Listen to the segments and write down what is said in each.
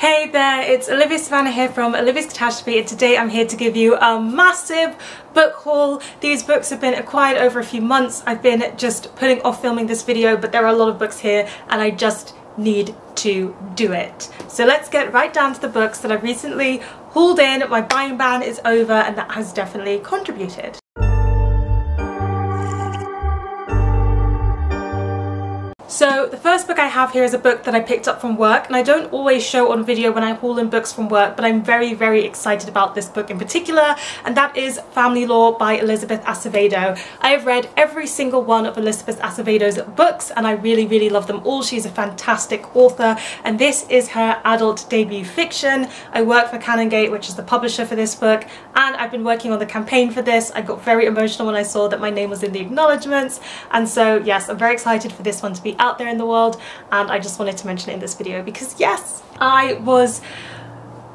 Hey there, it's Olivia Savannah here from Olivia's Catastrophe, and today I'm here to give you a massive book haul. These books have been acquired over a few months. I've been just putting off filming this video, but there are a lot of books here and I just need to do it. So let's get right down to the books that I've recently hauled in. My buying ban is over and that has definitely contributed. So the first book I have here is a book that I picked up from work, and I don't always show on video when I haul in books from work, but I'm very, very excited about this book in particular, and that is Family Lore by Elizabeth Acevedo. I have read every single one of Elizabeth Acevedo's books, and I really, really love them all. She's a fantastic author, and this is her adult debut fiction. I work for Canongate, which is the publisher for this book, and I've been working on the campaign for this. I got very emotional when I saw that my name was in the acknowledgements, and so yes, I'm very excited for this one to be out there in the world, and I just wanted to mention it in this video because yes, I was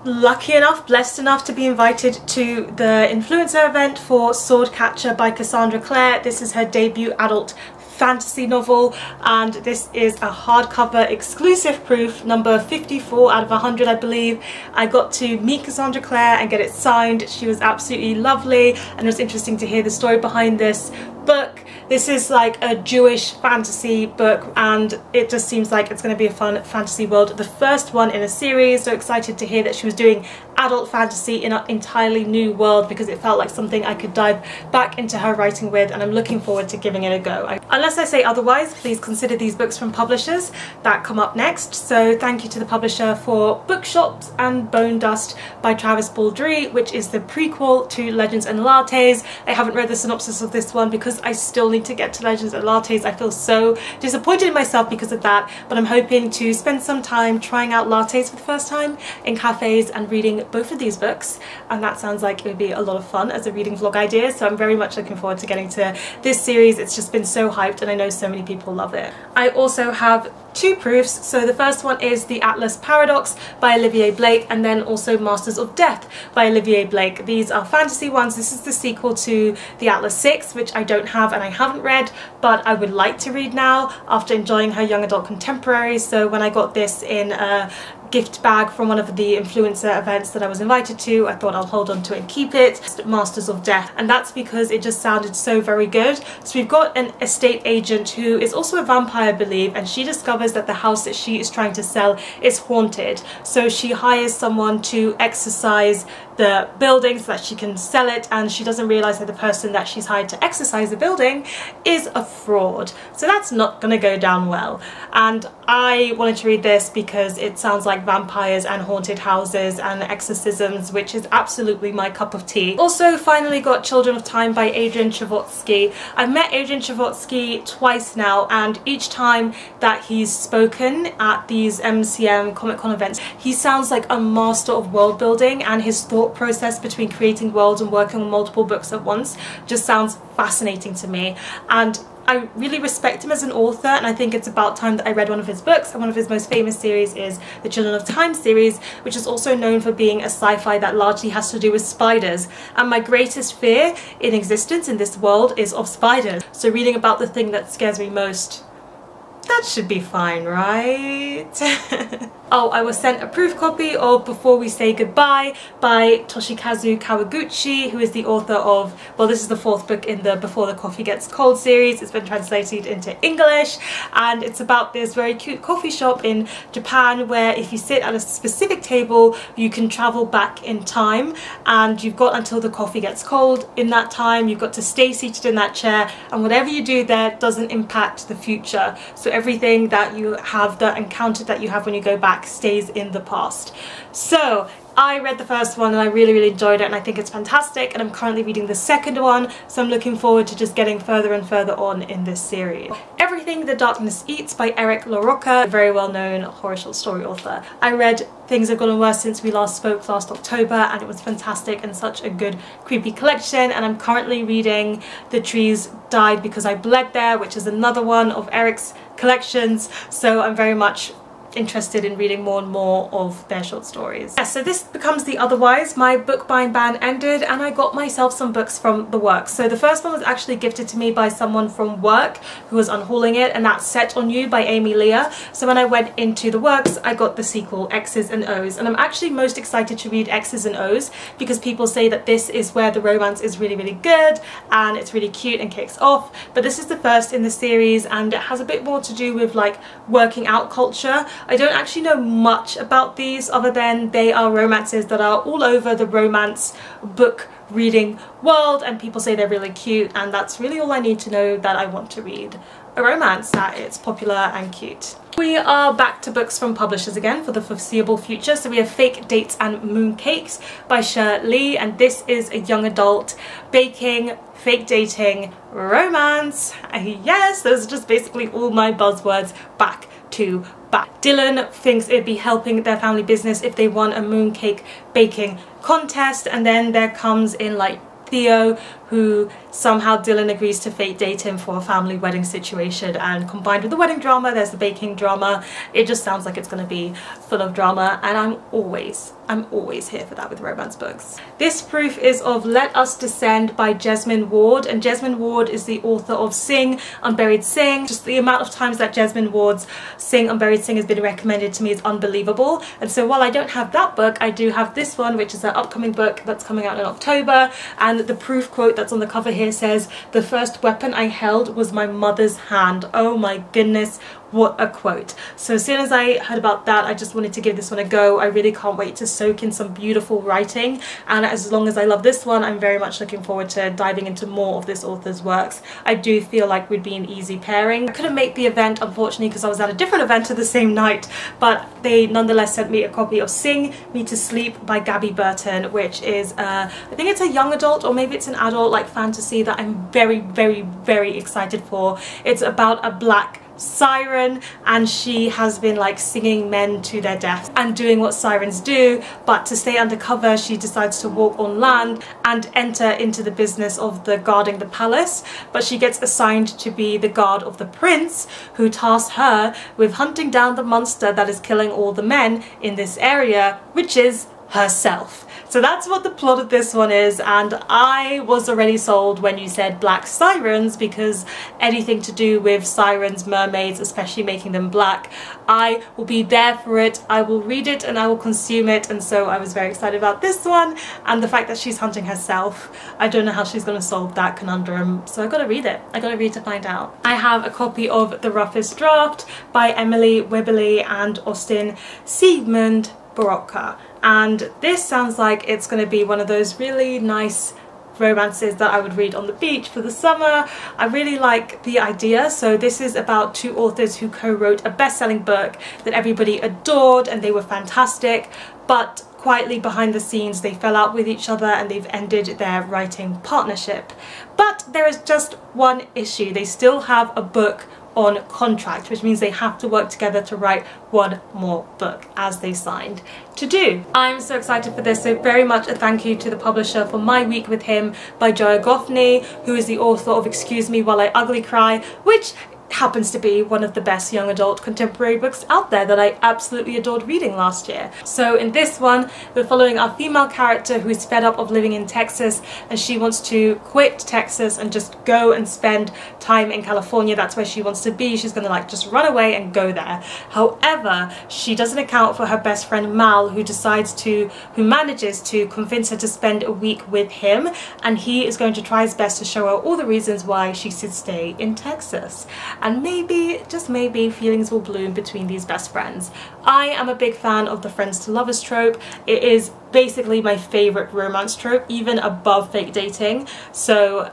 lucky enough, blessed enough to be invited to the influencer event for Sword Catcher by Cassandra Clare. This is her debut adult fantasy novel, and this is a hardcover exclusive proof, number 54 out of 100 I believe. I got to meet Cassandra Clare and get it signed. She was absolutely lovely, and it was interesting to hear the story behind this book. This is like a Jewish fantasy book, and it just seems like it's going to be a fun fantasy world. The first one in a series, so excited to hear that she was doing adult fantasy in an entirely new world, because it felt like something I could dive back into her writing with, and I'm looking forward to giving it a go. Unless I say otherwise, please consider these books from publishers that come up next. So thank you to the publisher for Bookshops and Bone Dust by Travis Baldry, which is the prequel to Legends and Lattes. I haven't read the synopsis of this one because I still need to get to Legends and Lattes. I feel so disappointed in myself because of that, but I'm hoping to spend some time trying out lattes for the first time in cafes and reading both of these books, and that sounds like it would be a lot of fun as a reading vlog idea, so I'm very much looking forward to getting to this series. It's just been so hyped and I know so many people love it. I also have two proofs. So the first one is The Atlas Paradox by Olivie Blake, and then also Masters of Death by Olivie Blake. These are fantasy ones. This is the sequel to The Atlas Six, which I don't have and I haven't read, but I would like to read now after enjoying her young adult contemporary. So when I got this in a gift bag from one of the influencer events that I was invited to, I thought I'll hold on to it and keep it. Masters of Death, and that's because it just sounded so very good. So we've got an estate agent who is also a vampire, I believe, and she discovers that the house that she is trying to sell is haunted. So she hires someone to exorcise the building so that she can sell it, and she doesn't realise that the person that she's hired to exorcise the building is a fraud. So that's not gonna go down well. And I wanted to read this because it sounds like vampires and haunted houses and exorcisms, which is absolutely my cup of tea. Also finally got Children of Time by Adrian Tchaikovsky. I've met Adrian Tchaikovsky twice now, and each time that he's spoken at these MCM Comic Con events, he sounds like a master of world building, and his thought process between creating worlds and working on multiple books at once just sounds fascinating to me, and I really respect him as an author, and I think it's about time that I read one of his books. And one of his most famous series is the Children of Time series, which is also known for being a sci-fi that largely has to do with spiders. And my greatest fear in existence in this world is of spiders. So reading about the thing that scares me most, that should be fine, right? Oh, I was sent a proof copy of Before We Say Goodbye by Toshikazu Kawaguchi, who is the author of, well, this is the fourth book in the Before the Coffee Gets Cold series. It's been translated into English, and it's about this very cute coffee shop in Japan where if you sit at a specific table, you can travel back in time, and you've got until the coffee gets cold. In that time, you've got to stay seated in that chair, and whatever you do there doesn't impact the future. So everything that you have, the encounter that you have when you go back, stays in the past. So I read the first one and I really, really enjoyed it, and I think it's fantastic, and I'm currently reading the second one, so I'm looking forward to just getting further and further on in this series. Everything the Darkness Eats by Eric LaRocca, a very well-known horror short story author. I read Things Have Gone Worse Since We Last Spoke last October, and it was fantastic and such a good creepy collection, and I'm currently reading The Trees Died Because I Bled There, which is another one of Eric's collections, so I'm very much interested in reading more and more of their short stories. Yeah, so this becomes The Otherwise. My book buying ban ended and I got myself some books from the works. So the first one was actually gifted to me by someone from work who was unhauling it, and that's Set On You by Amy Lear. So when I went into the works, I got the sequel, X's and O's, and I'm actually most excited to read X's and O's because people say that this is where the romance is really, really good and it's really cute and kicks off. But this is the first in the series and it has a bit more to do with like working out culture. I don't actually know much about these other than they are romances that are all over the romance book reading world and people say they're really cute, and that's really all I need to know that I want to read a romance, that it's popular and cute. We are back to books from publishers again for the foreseeable future. So we have Fake Dates and Mooncakes by Cher Lee, and this is a young adult baking, fake dating, romance. Yes, those are just basically all my buzzwords back to back. Dylan thinks it'd be helping their family business if they won a mooncake baking contest, and then there comes in like Theo, who somehow Dylan agrees to fake date him for a family wedding situation, and combined with the wedding drama there's the baking drama. It just sounds like it's going to be full of drama, and I'm always here for that with romance books. This proof is of Let Us Descend by Jesmyn Ward, and Jesmyn Ward is the author of Sing, Unburied Sing. Just the amount of times that Jesmyn Ward's Sing, Unburied Sing has been recommended to me is unbelievable, and so while I don't have that book, I do have this one, which is her upcoming book that's coming out in October, and the proof quote that's on the cover here says, "The first weapon I held was my mother's hand." Oh my goodness, what a quote. So as soon as I heard about that, I just wanted to give this one a go. I really can't wait to soak in some beautiful writing, and as long as I love this one, I'm very much looking forward to diving into more of this author's works. I do feel like we'd be an easy pairing. I couldn't make the event, unfortunately, because I was at a different event the same night, but they nonetheless sent me a copy of Sing Me to Sleep by Gabby Burton, which is, I think it's a young adult or maybe it's an adult like fantasy that I'm very, very, very excited for. It's about a black siren, and she has been like singing men to their death and doing what sirens do, but to stay undercover she decides to walk on land and enter into the business of the guarding the palace, but she gets assigned to be the guard of the prince, who tasks her with hunting down the monster that is killing all the men in this area, which is herself. So that's what the plot of this one is, and I was already sold when you said black sirens, because anything to do with sirens, mermaids, especially making them black, I will be there for it. I will read it and I will consume it, and so I was very excited about this one, and the fact that she's hunting herself, I don't know how she's going to solve that conundrum, so I gotta read it. I gotta read to find out. I have a copy of The Roughest Draft by Emily Wibberley and Austin Siegmund Barocca, and this sounds like it's going to be one of those really nice romances that I would read on the beach for the summer. I really like the idea. So this is about two authors who co-wrote a best-selling book that everybody adored and they were fantastic, but quietly behind the scenes they fell out with each other and they've ended their writing partnership. But there is just one issue. They still have a book on contract, which means they have to work together to write one more book as they signed to do. I'm so excited for this, so very much a thank you to the publisher for My Week With Him by Joya Goffney, who is the author of Excuse Me While I Ugly Cry, which happens to be one of the best young adult contemporary books out there that I absolutely adored reading last year. So in this one, we're following our female character who is fed up of living in Texas, and she wants to quit Texas and just go and spend time in California. That's where she wants to be. She's gonna like just run away and go there. However, she doesn't account for her best friend Mal, who manages to convince her to spend a week with him, and he is going to try his best to show her all the reasons why she should stay in Texas. And maybe, just maybe, feelings will bloom between these best friends. I am a big fan of the friends to lovers trope. It is basically my favourite romance trope, even above fake dating. So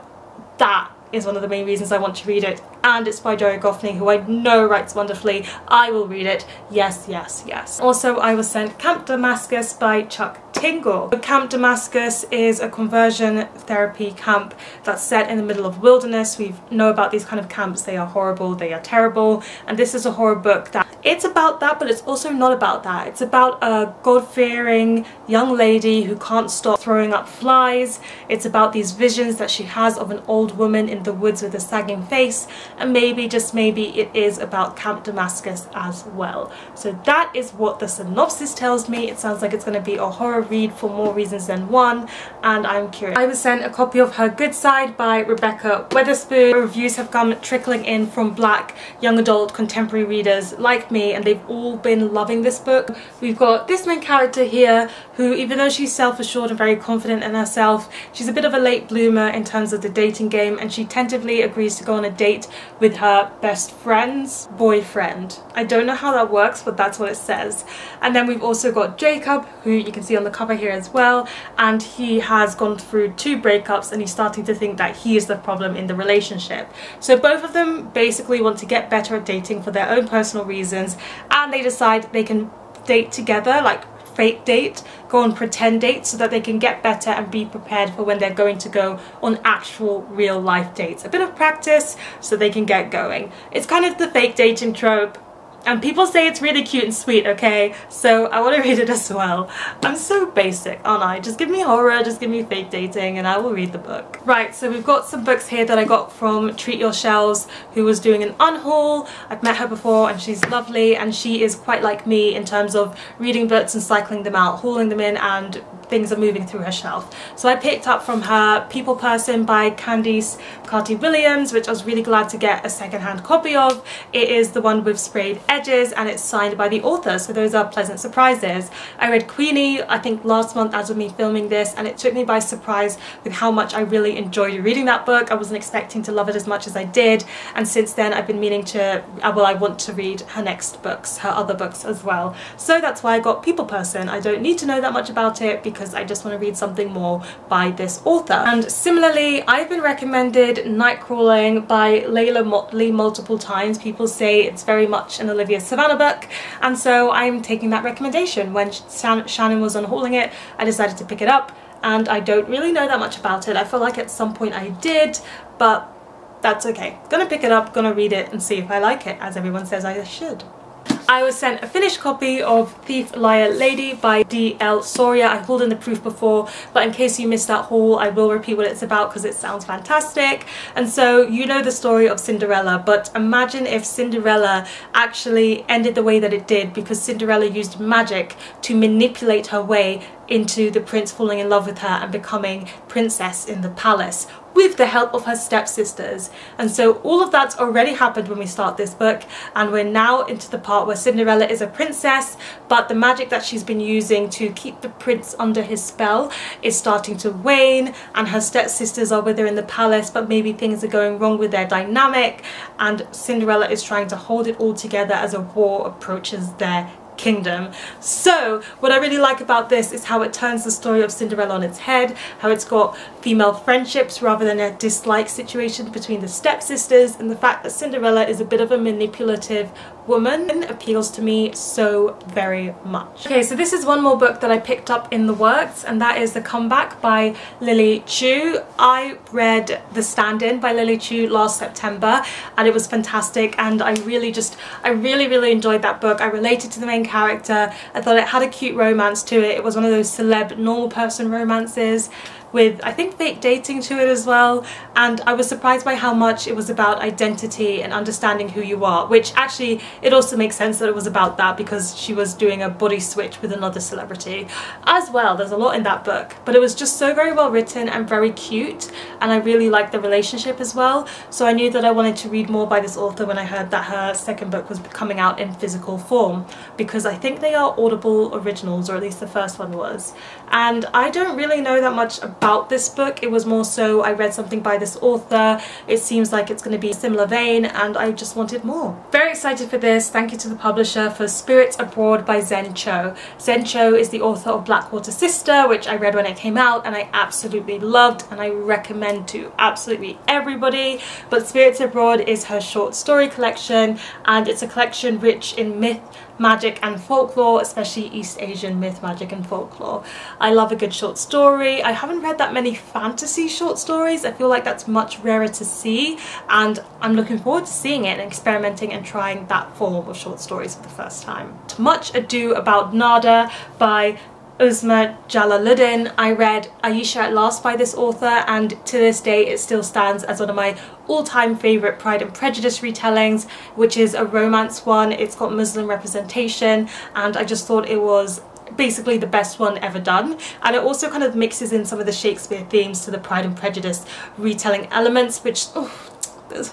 that is one of the main reasons I want to read it. And it's by Joya Goffney, who I know writes wonderfully. I will read it. Yes, yes, yes. Also, I was sent Camp Damascus by Chuck Tingle. Camp Damascus is a conversion therapy camp that's set in the middle of wilderness. We know about these kind of camps. They are horrible, they are terrible, and this is a horror book that it's about that, but it's also not about that. It's about a God-fearing young lady who can't stop throwing up flies. It's about these visions that she has of an old woman in the woods with a sagging face, and maybe, just maybe, it is about Camp Damascus as well. So that is what the synopsis tells me. It sounds like it's going to be a horror read for more reasons than one, and I'm curious. I was sent a copy of Her Good Side by Rebecca Weatherspoon. Reviews have come trickling in from Black young adult contemporary readers like me, and they've all been loving this book. We've got this main character here who, even though she's self-assured and very confident in herself, she's a bit of a late bloomer in terms of the dating game, and she tentatively agrees to go on a date with her best friend's boyfriend. I don't know how that works, but that's what it says. And then we've also got Jacob, who you can see on the cover here as well, and he has gone through 2 breakups and he's starting to think that he is the problem in the relationship. So both of them basically want to get better at dating for their own personal reasons, and they decide they can date together, like fake date, go on pretend dates, so that they can get better and be prepared for when they're going to go on actual real life dates. A bit of practice so they can get going. It's kind of the fake dating trope, and people say it's really cute and sweet, okay? So I want to read it as well. I'm so basic, aren't I? Just give me horror, just give me fake dating, and I will read the book. Right, so we've got some books here that I got from Treat Your Shelves, who was doing an unhaul. I've met her before and she's lovely, and she is quite like me in terms of reading books and cycling them out, hauling them in, and things are moving through her shelf. So I picked up from her People Person by Candice Carty-Williams, which I was really glad to get a secondhand copy of. It is the one with sprayed edges, and it's signed by the author, so those are pleasant surprises. I read Queenie, I think last month, as with me filming this, and it took me by surprise with how much I really enjoyed reading that book. I wasn't expecting to love it as much as I did, and since then I've been meaning to, well, I want to read her next books, her other books as well. So that's why I got People Person. I don't need to know that much about it because I just want to read something more by this author. And similarly, I've been recommended Nightcrawling by Layla Motley multiple times. People say it's very much an Olivia Savannah book, and so I'm taking that recommendation. When Shannon was unhauling it, I decided to pick it up, and I don't really know that much about it. I feel like at some point I did, but that's okay. Gonna pick it up, gonna read it, and see if I like it, as everyone says I should. I was sent a finished copy of Thief, Liar, Lady by D.L. Soria. I hauled in the proof before, but in case you missed that haul, I will repeat what it's about because it sounds fantastic. And so you know the story of Cinderella, but imagine if Cinderella actually ended the way that it did because Cinderella used magic to manipulate her way into the prince falling in love with her and becoming princess in the palace with the help of her stepsisters. And so all of that's already happened when we start this book, and we're now into the part where Cinderella is a princess, but the magic that she's been using to keep the prince under his spell is starting to wane, and her stepsisters are with her in the palace, but maybe things are going wrong with their dynamic, and Cinderella is trying to hold it all together as a war approaches their kingdom. So what I really like about this is how it turns the story of Cinderella on its head, how it's got female friendships rather than a dislike situation between the stepsisters, and the fact that Cinderella is a bit of a manipulative woman appeals to me so very much. Okay, so this is one more book that I picked up in the works, and that is The Comeback by Lily Chu. I read The Stand-In by Lily Chu last September, and it was fantastic, and I really enjoyed that book. I related to the main character. I thought it had a cute romance to it. It was one of those celeb normal person romances with, I think, fake dating to it as well, and I was surprised by how much it was about identity and understanding who you are, which actually it also makes sense that it was about that because she was doing a body switch with another celebrity as well. There's a lot in that book, but it was just so very well written and very cute, and I really liked the relationship as well, so I knew that I wanted to read more by this author when I heard that her second book was coming out in physical form, because I think they are Audible originals, or at least the first one was, and I don't really know that much about this book. It was more so I read something by this author, it seems like it's going to be a similar vein, and I just wanted more. Very excited for this. Thank you to the publisher for Spirits Abroad by Zen Cho. Zen Cho is the author of Blackwater Sister, which I read when it came out and I absolutely loved, and I recommend to absolutely everybody, but Spirits Abroad is her short story collection, and it's a collection rich in myth, magic and folklore, especially East Asian myth, magic and folklore. I love a good short story. I haven't read that many fantasy short stories. I feel like that's much rarer to see, and I'm looking forward to seeing it and experimenting and trying that form of short stories for the first time. Much Ado About Nada by Uzma Jalaluddin. I read Aisha at Last by this author, and to this day it still stands as one of my all-time favourite Pride and Prejudice retellings, which is a romance one. It's got Muslim representation, and I just thought it was basically the best one ever done, and it also kind of mixes in some of the Shakespeare themes to the Pride and Prejudice retelling elements, which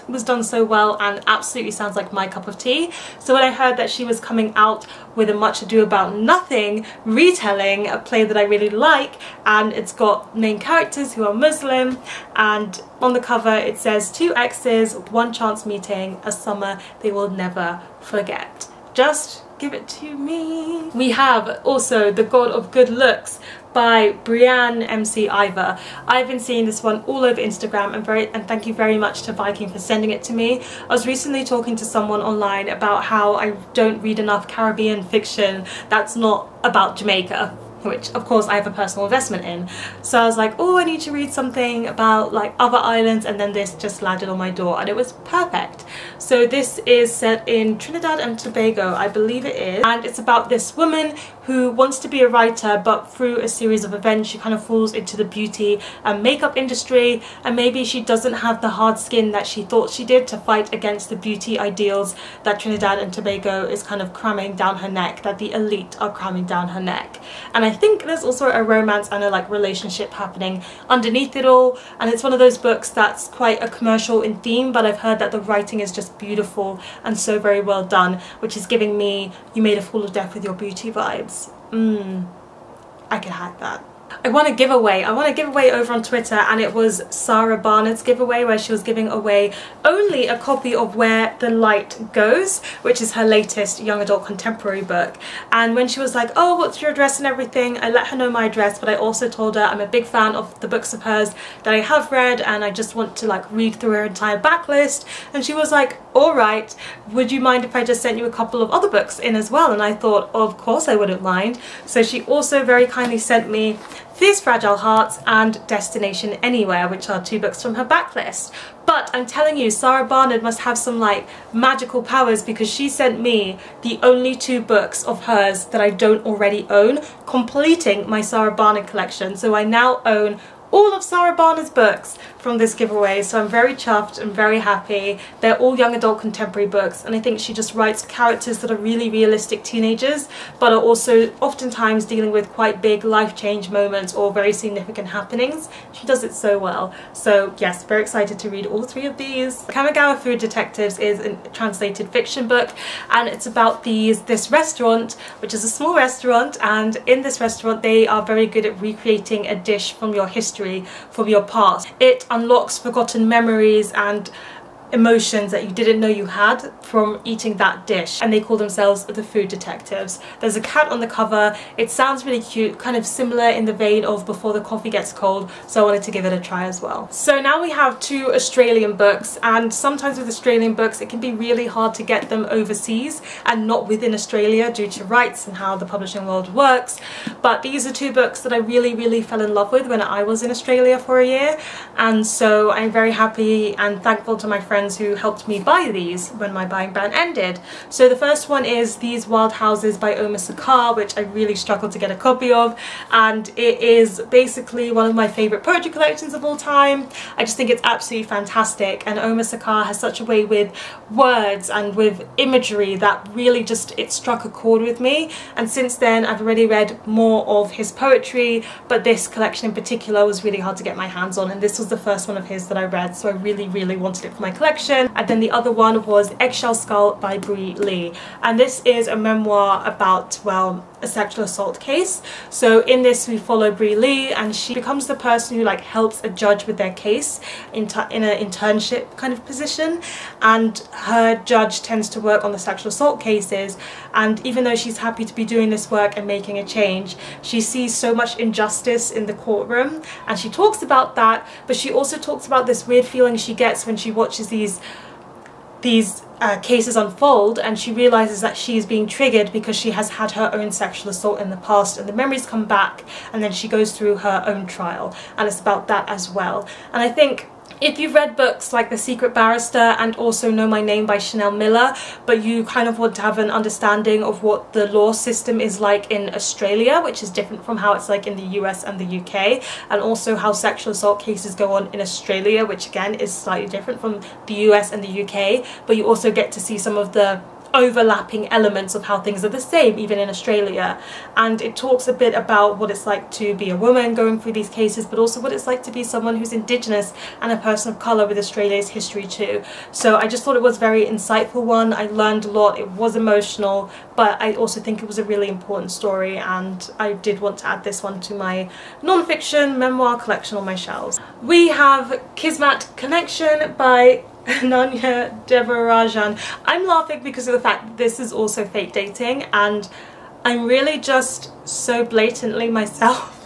was done so well and absolutely sounds like my cup of tea. So when I heard that she was coming out with a Much Ado About Nothing retelling, a play that I really like, and it's got main characters who are Muslim, and on the cover it says two exes, one chance meeting, a summer they will never forget. Just give it to me. We have also The God of Good Looks by Brianne MC Iver. I've been seeing this one all over Instagram, and thank you very much to Viking for sending it to me. I was recently talking to someone online about how I don't read enough Caribbean fiction that's not about Jamaica, which of course I have a personal investment in. So I was like, oh, I need to read something about like other islands, and then this just landed on my door and it was perfect. So this is set in Trinidad and Tobago, I believe it is, and it's about this woman who wants to be a writer, but through a series of events she kind of falls into the beauty and makeup industry, and maybe she doesn't have the hard skin that she thought she did to fight against the beauty ideals that Trinidad and Tobago is kind of cramming down her neck, that the elite are cramming down her neck. And I think there's also a romance and a like relationship happening underneath it all, and it's one of those books that's quite a commercial in theme, but I've heard that the writing is just beautiful and so very well done, which is giving me You Made a Fool of Death with Your Beauty vibes. I could hack that. I want a giveaway. I want a giveaway over on Twitter, and it was Sara Barnard's giveaway where she was giving away only a copy of Where the Light Goes, which is her latest young adult contemporary book. And when she was like, oh, what's your address and everything, I let her know my address, but I also told her I'm a big fan of the books of hers that I have read, and I just want to like read through her entire backlist. And she was like, alright, would you mind if I just sent you a couple of other books in as well? And I thought, of course I wouldn't mind. So she also very kindly sent me These Fragile Hearts and Destination Anywhere, which are two books from her backlist. But I'm telling you, Sara Barnard must have some like magical powers, because she sent me the only two books of hers that I don't already own, completing my Sara Barnard collection. So I now own all of Sara Barnard's books from this giveaway, so I'm very chuffed and very happy. They're all young adult contemporary books, and I think she just writes characters that are really realistic teenagers, but are also oftentimes dealing with quite big life change moments or very significant happenings. She does it so well. So yes, very excited to read all three of these. Kamigawa Food Detectives is a translated fiction book, and it's about this restaurant, which is a small restaurant, and in this restaurant they are very good at recreating a dish from your history, from your past. It unlocks forgotten memories and emotions that you didn't know you had from eating that dish, and they call themselves the Food Detectives. There's a cat on the cover. It sounds really cute, kind of similar in the vein of Before the Coffee Gets Cold, so I wanted to give it a try as well. So now we have two Australian books, and sometimes with Australian books it can be really hard to get them overseas and not within Australia due to rights and how the publishing world works, but these are two books that I really fell in love with when I was in Australia for a year, and so I'm very happy and thankful to my friends who helped me buy these when my buying ban ended. So the first one is These Wild Houses by Omar Sakar, which I really struggled to get a copy of, and it is basically one of my favourite poetry collections of all time. I just think it's absolutely fantastic, and Omar Sakar has such a way with words and with imagery that really just, it struck a chord with me, and since then I've already read more of his poetry, but this collection in particular was really hard to get my hands on, and this was the first one of his that I read, so I really wanted it for my collection. And then the other one was Eggshell Skull by Bree Lee, and this is a memoir about, well, a sexual assault case. So in this we follow Bree Lee, and she becomes the person who like helps a judge with their case in an internship kind of position, and her judge tends to work on the sexual assault cases, and even though she's happy to be doing this work and making a change, she sees so much injustice in the courtroom, and she talks about that, but she also talks about this weird feeling she gets when she watches these cases unfold, and she realizes that she is being triggered because she has had her own sexual assault in the past, and the memories come back, and then she goes through her own trial, and it's about that as well. And I think If you've read books like The Secret Barrister and also Know My Name by Chanel Miller, but you kind of want to have an understanding of what the law system is like in Australia, which is different from how it's like in the US and the UK, and also how sexual assault cases go on in Australia, which again is slightly different from the US and the UK, but you also get to see some of the overlapping elements of how things are the same even in Australia. And it talks a bit about what it's like to be a woman going through these cases, but also what it's like to be someone who's Indigenous and a person of colour with Australia's history too. So I just thought it was a very insightful one. I learned a lot. It was emotional, but I also think it was a really important story, and I did want to add this one to my non-fiction memoir collection on my shelves. We have Kismet Connection by Nanya Devarajan. I'm laughing because of the fact that this is also fake dating, and I'm really just so blatantly myself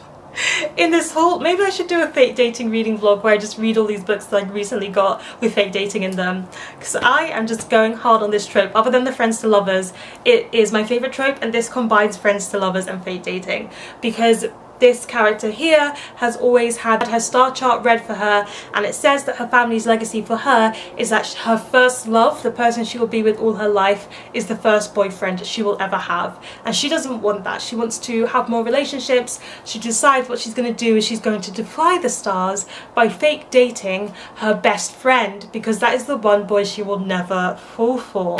in this whole... Maybe I should do a fake dating reading vlog where I just read all these books that I recently got with fake dating in them, because I am just going hard on this trope. Other than the friends to lovers, it is my favourite trope, and this combines friends to lovers and fake dating, because this character here has always had her star chart read for her, and it says that her family's legacy for her is that her first love, the person she will be with all her life, is the first boyfriend she will ever have. And she doesn't want that. She wants to have more relationships. She decides what she's going to do is she's going to defy the stars by fake dating her best friend, because that is the one boy she will never fall for.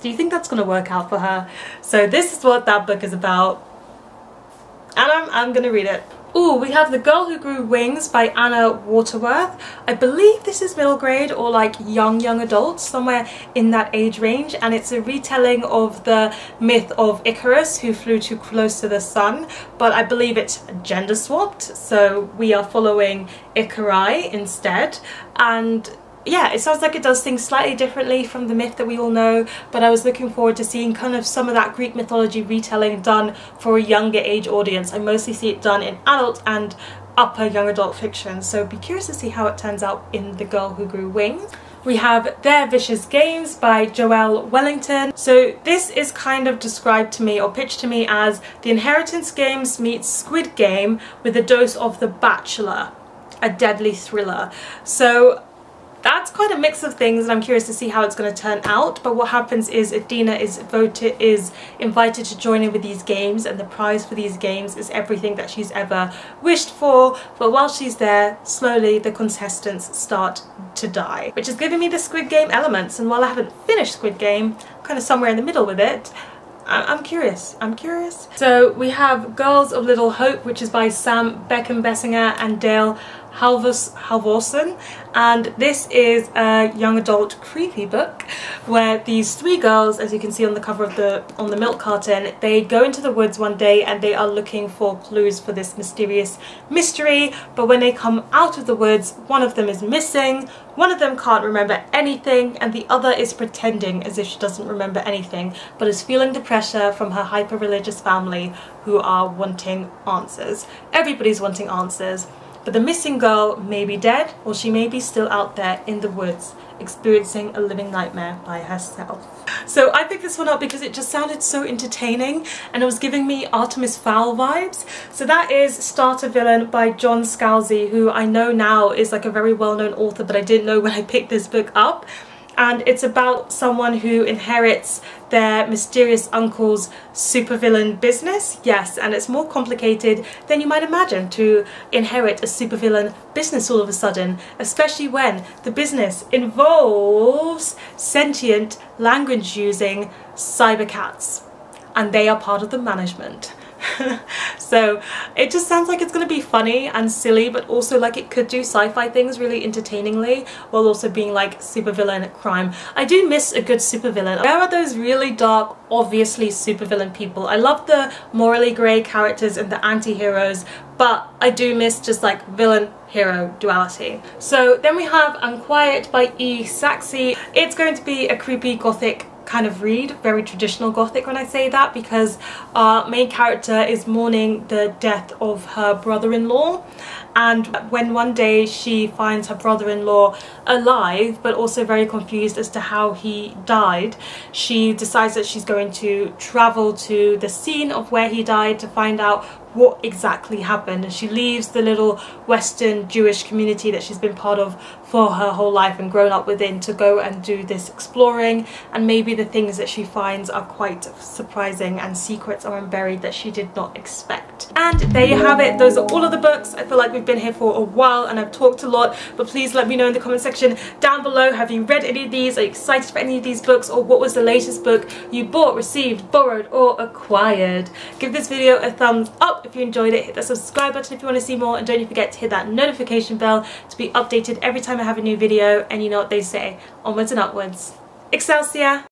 Do you think that's going to work out for her? So this is what that book is about. And I'm gonna read it. Ooh, we have The Girl Who Grew Wings by Anna Waterworth. I believe this is middle grade or like young adults, somewhere in that age range, and it's a retelling of the myth of Icarus who flew too close to the sun, but I believe it's gender swapped, so we are following Icari instead. And yeah, it sounds like it does things slightly differently from the myth that we all know, but I was looking forward to seeing kind of some of that Greek mythology retelling done for a younger age audience. I mostly see it done in adult and upper young adult fiction, so be curious to see how it turns out in The Girl Who Grew Wings. We have Their Vicious Games by Joelle Wellington. So this is kind of described to me or pitched to me as The Inheritance Games meets Squid Game with a dose of The Bachelor, a deadly thriller. So that's quite a mix of things, and I'm curious to see how it's going to turn out. But what happens is Athena is invited to join in with these games, and the prize for these games is everything that she's ever wished for. But while she's there, slowly the contestants start to die, which is giving me the Squid Game elements. And while I haven't finished Squid Game, I'm kind of somewhere in the middle with it. I'm curious. So we have Girls of Little Hope, which is by Sam Beckenbessinger and Dale Halvorsen, and this is a young adult creepy book where these three girls, as you can see on the cover of the milk carton, they go into the woods one day and they are looking for clues for this mysterious mystery. But when they come out of the woods, one of them is missing, one of them can't remember anything, and the other is pretending as if she doesn't remember anything, but is feeling the pressure from her hyper-religious family who are wanting answers. Everybody's wanting answers. But the missing girl may be dead, or she may be still out there in the woods, experiencing a living nightmare by herself. So I picked this one up because it just sounded so entertaining, and it was giving me Artemis Fowl vibes. So that is Starter Villain by John Scalzi, who I know now is like a very well-known author, but I didn't know when I picked this book up. And it's about someone who inherits their mysterious uncle's supervillain business. Yes, and it's more complicated than you might imagine to inherit a supervillain business all of a sudden, especially when the business involves sentient, language-using cybercats, and they are part of the management. So it just sounds like it's going to be funny and silly, but also like it could do sci-fi things really entertainingly while also being like supervillain crime. I do miss a good supervillain. There are those really dark, obviously supervillain people. I love the morally grey characters and the anti-heroes, but I do miss just like villain hero duality. So then we have Unquiet by E. Saxe. It's going to be a creepy gothic kind of read, very traditional gothic when I say that, because our main character is mourning the death of her brother-in-law, and when one day she finds her brother-in-law alive but also very confused as to how he died, she decides that she's going to travel to the scene of where he died to find out what exactly happened, and she leaves the little Western Jewish community that she's been part of for her whole life and grown up within to go and do this exploring, and maybe the things that she finds are quite surprising and secrets are unburied that she did not expect. And there you have it, those are all of the books. I feel like we've been here for a while and I've talked a lot, but please let me know in the comment section down below, have you read any of these, are you excited for any of these books, or what was the latest book you bought, received, borrowed or acquired? Give this video a thumbs up if you enjoyed it, hit that subscribe button if you want to see more, and don't forget to hit that notification bell to be updated every time I have a new video. And you know what they say, onwards and upwards. Excelsior!